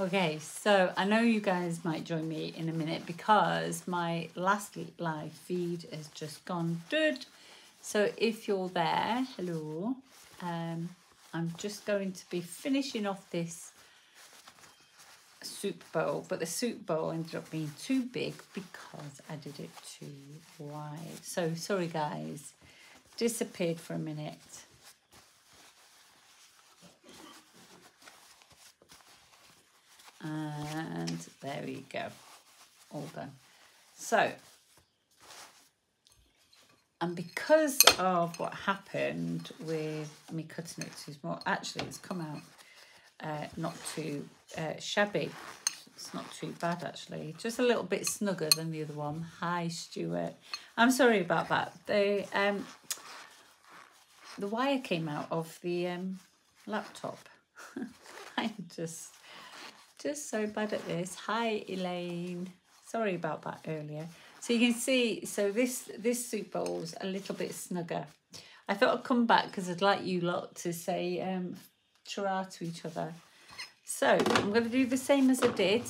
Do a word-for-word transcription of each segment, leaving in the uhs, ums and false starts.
Okay, so I know you guys might join me in a minute because my last live feed has just gone dead. So if you're there, hello. Um, I'm just going to be finishing off this soup bowl, but the soup bowl ended up being too big because I did it too wide. So sorry guys, disappeared for a minute. And there we go, all done. So, and because of what happened with me cutting it too small, actually it's come out uh, not too uh, shabby. It's not too bad actually, just a little bit snugger than the other one. Hi Stuart, I'm sorry about that. The, um, the wire came out of the um, laptop. I'm just... Just so bad at this. Hi Elaine, sorry about that earlier. So you can see, so this this soup bowl's a little bit snugger. I thought I'd come back because I'd like you lot to say um ta-ra to each other. So I'm going to do the same as I did.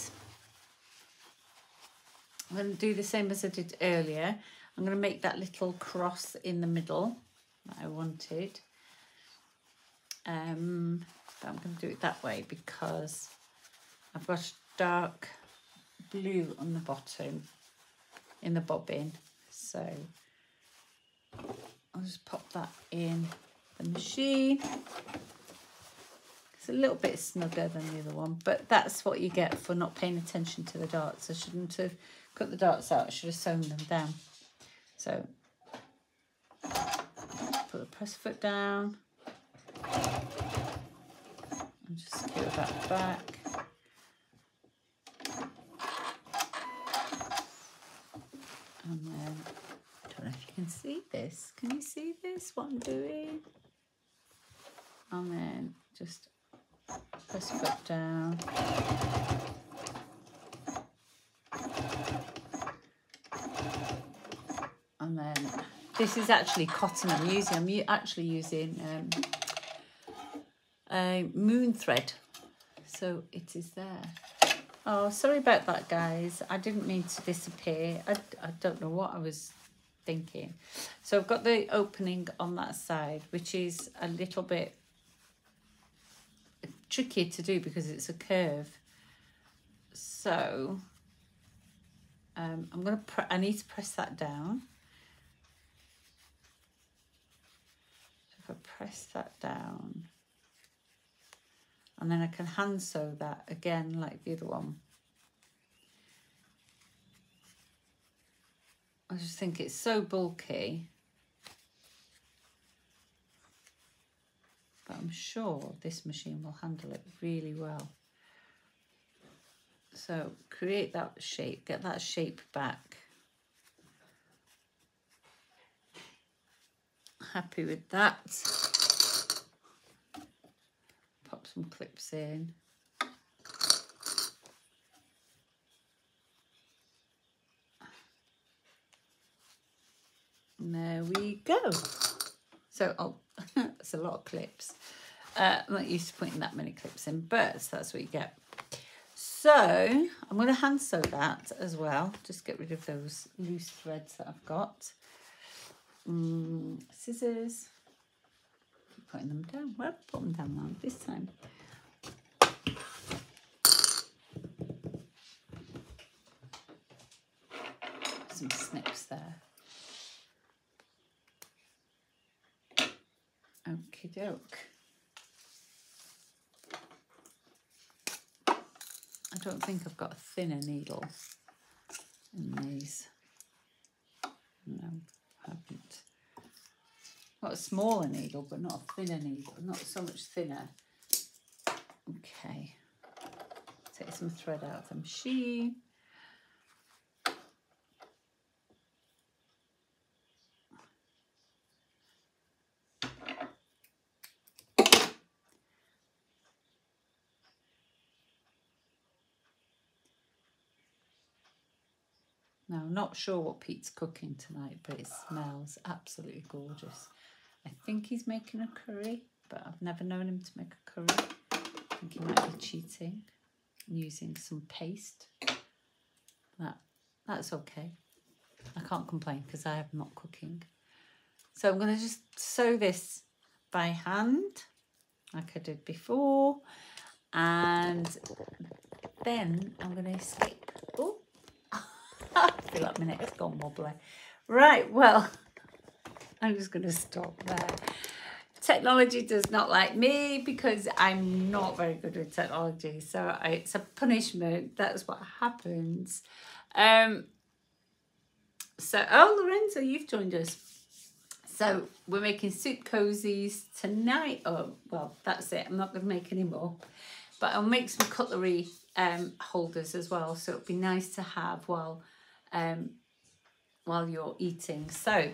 I'm going to do the same as I did earlier. I'm going to make that little cross in the middle that I wanted. Um, but I'm going to do it that way because I've got a dark blue on the bottom in the bobbin, so I'll just pop that in the machine. It's a little bit snugger than the other one, but that's what you get for not paying attention to the darts. I shouldn't have cut the darts out, I should have sewn them down. So put the press foot down and just secure that back. And then, I don't know if you can see this. Can you see this, what I'm doing? And then just press foot down. And then, this is actually cotton I'm using. I'm actually using um, a moon thread. So it is there. Oh, sorry about that, guys. I didn't mean to disappear. I, I don't know what I was thinking. So I've got the opening on that side, which is a little bit tricky to do because it's a curve. So um, I'm gonna. Pre I need to press that down. So if I press that down. And then I can hand sew that again like the other one. I just think it's so bulky. But I'm sure this machine will handle it really well. So create that shape, get that shape back. Happy with that. Pop some clips in. And there we go. So, oh, that's a lot of clips. Uh, I'm not used to putting that many clips in, but that's what you get. So, I'm going to hand sew that as well. Just get rid of those loose threads that I've got. Mm, scissors. Putting them down. Well, put them down now this time. Some snips there. Okie doke. I don't think I've got a thinner needle in these. No, I haven't. Got a smaller needle, but not a thinner needle, not so much thinner. Okay, take some thread out of the machine. Now, I'm not sure what Pete's cooking tonight, but it smells absolutely gorgeous. I think he's making a curry, but I've never known him to make a curry. I think he might be cheating. using some paste. That, that's okay. I can't complain because I am not cooking. So I'm going to just sew this by hand like I did before, and then I'm going to skip. Oh, I feel like my neck's gone wobbly. Right, well, I'm just going to stop there. Technology does not like me because I'm not very good with technology, so I, it's a punishment. That's what happens. Um. So, oh, Lorenzo, you've joined us. So we're making soup cozies tonight. Oh, well, that's it. I'm not going to make any more. But I'll make some cutlery um, holders as well. So it'd be nice to have while, um, while you're eating. So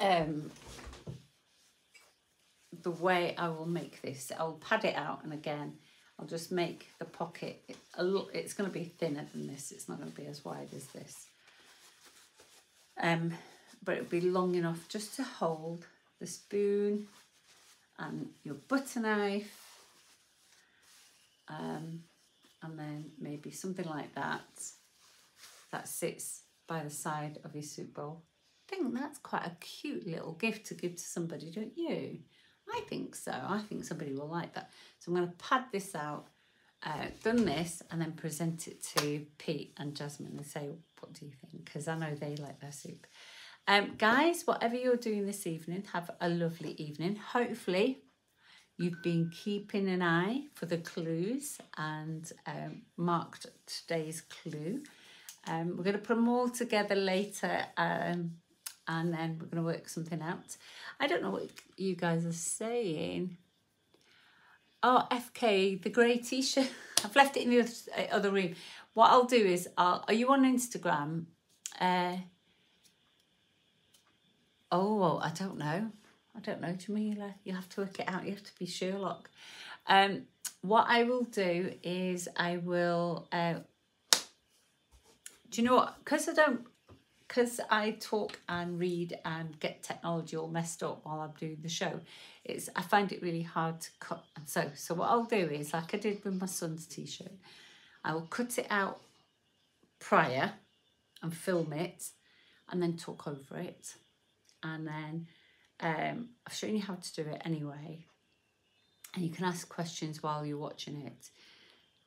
um, the way I will make this, I'll pad it out, and again, I'll just make the pocket a little. It's going to be thinner than this. It's not going to be as wide as this. Um, but it'll be long enough just to hold the spoon and your butter knife. Um, and then maybe something like that that sits by the side of your soup bowl. I think that's quite a cute little gift to give to somebody, don't you? I think so. I think somebody will like that. So I'm going to pad this out, uh, done this, and then present it to Pete and Jasmine and say, what do you think? Because I know they like their soup. Um, guys, whatever you're doing this evening, have a lovely evening. Hopefully you've been keeping an eye for the clues and um, marked today's clue. Um, we're going to put them all together later, um, and then we're going to work something out. I don't know what you guys are saying. Oh, F K, the grey t-shirt. I've left it in the other, other room. What I'll do is, I'll, are you on Instagram? Uh, oh, well, I don't know. I don't know, Jamila. You'll have to work it out. You have to be Sherlock. Um, what I will do is I will... Uh, do you know what? Because I don't... Because I talk and read and get technology all messed up while I'm doing the show, it's I find it really hard to cut and sew. So what I'll do is, like I did with my son's t-shirt, I will cut it out prior and film it and then talk over it. And then um, I've shown you how to do it anyway. And you can ask questions while you're watching it.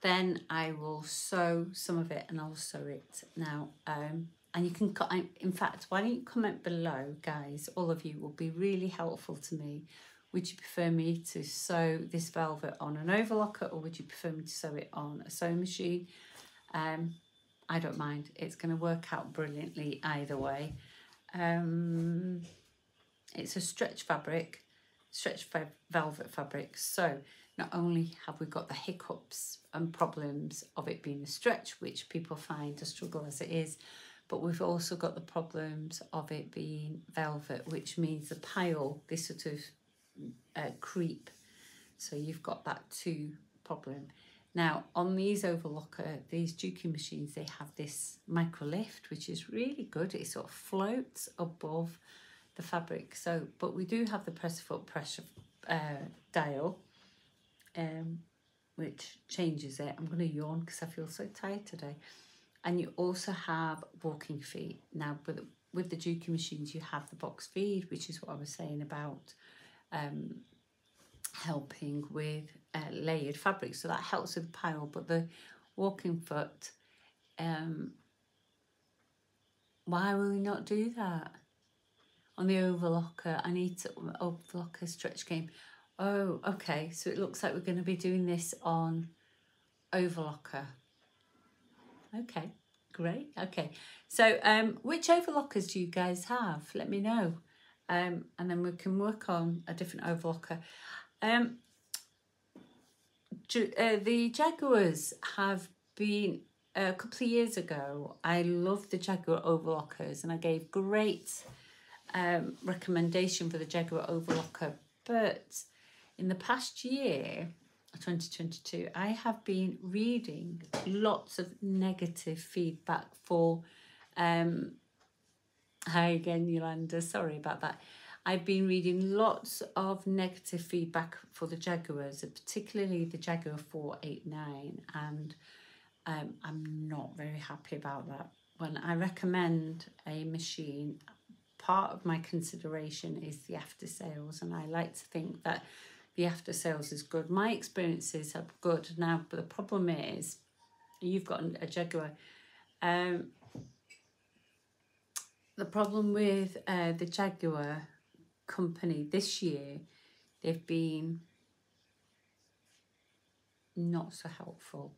Then I will sew some of it and I'll sew it now. Um, And you can, in fact, why don't you comment below, guys? All of you will be really helpful to me. Would you prefer me to sew this velvet on an overlocker, or would you prefer me to sew it on a sewing machine? Um, I don't mind. It's going to work out brilliantly either way. Um, it's a stretch fabric, stretch fa- velvet fabric. So not only have we got the hiccups and problems of it being a stretch, which people find a struggle as it is, but we've also got the problems of it being velvet, which means the pile, they sort of uh, creep. So you've got that two problem. Now, on these overlocker, these Juki machines, they have this micro lift, which is really good. It sort of floats above the fabric. So, but we do have the press foot pressure uh, dial, um, which changes it. I'm going to yawn because I feel so tired today. And you also have walking feet. Now, with, with the Juki machines, you have the box feed, which is what I was saying about um, helping with uh, layered fabric. So that helps with the pile, but the walking foot, um, why will we not do that? On the overlocker, I need to, overlocker stretch game. Oh, okay, so it looks like we're gonna be doing this on overlocker. Okay, great. Okay, so um, which overlockers do you guys have? Let me know, um, and then we can work on a different overlocker. Um, uh, the Jaguars have been, uh, a couple of years ago, I love the Jaguar overlockers, and I gave great um, recommendation for the Jaguar overlocker, but in the past year, twenty twenty-two, I have been reading lots of negative feedback for um hi again, Yolanda, sorry about that. I've been reading lots of negative feedback for the Jaguars, particularly the Jaguar four eight nine, and um, I'm not very happy about that. When I recommend a machine, part of my consideration is the after sales, and I like to think that the after sales is good. My experiences are good now, but the problem is you've got a Jaguar. Um, the problem with uh, the Jaguar company this year, they've been not so helpful.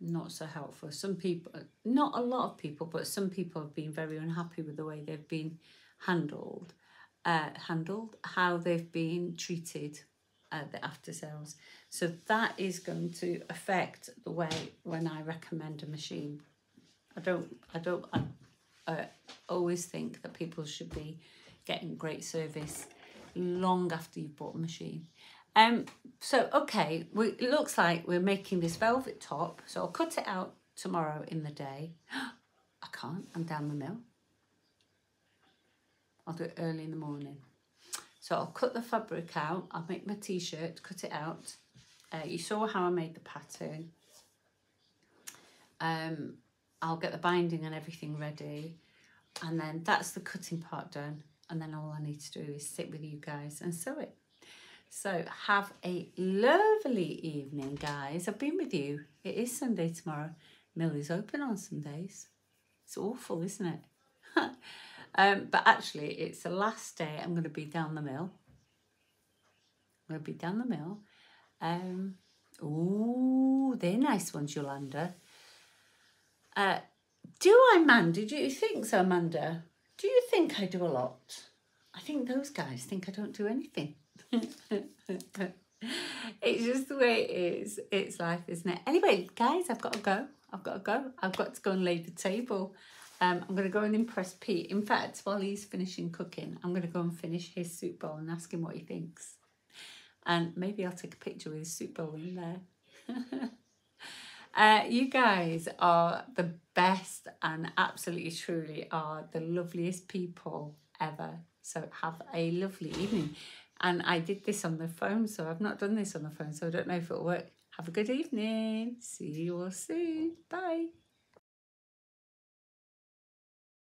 Not so helpful. Some people, not a lot of people, but some people have been very unhappy with the way they've been handled, uh, handled, how they've been treated at the after sales. So that is going to affect the way when I recommend a machine. I don't, I don't, I uh, always think that people should be getting great service long after you've bought a machine. Um, so, okay, we, it looks like we're making this velvet top, so I'll cut it out tomorrow in the day. I can't, I'm down the mill. I'll do it early in the morning. So I'll cut the fabric out, I'll make my t-shirt, cut it out. Uh, you saw how I made the pattern. Um, I'll get the binding and everything ready, and then that's the cutting part done, and then all I need to do is sit with you guys and sew it. So have a lovely evening, guys. I've been with you. It is Sunday tomorrow. Mill is open on Sundays. It's awful, isn't it? um, but actually, it's the last day I'm going to be down the mill. I'm going to be down the mill. Um, oh, they're nice ones, Yolanda. Uh, do I, Amanda? Do you think so, Amanda? Do you think I do a lot? I think those guys think I don't do anything. It's just the way it is. It's life, isn't it? Anyway, guys, I've got to go. I've got to go. I've got to go and lay the table. Um, I'm going to go and impress Pete. In fact, while he's finishing cooking, I'm going to go and finish his soup bowl and ask him what he thinks. And maybe I'll take a picture with his soup bowl in there. uh, you guys are the best and absolutely, truly are the loveliest people ever. So have a lovely evening. And I did this on the phone, so I've not done this on the phone, so I don't know if it'll work. Have a good evening. See you all soon. Bye.